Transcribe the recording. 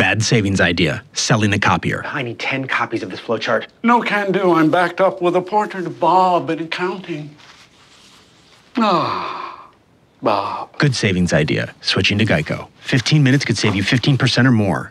Bad savings idea, selling the copier. I need 10 copies of this flowchart. No can do, I'm backed up with a portrait of Bob in accounting. Ah, Bob. Good savings idea, switching to GEICO. 15 minutes could save you 15% or more.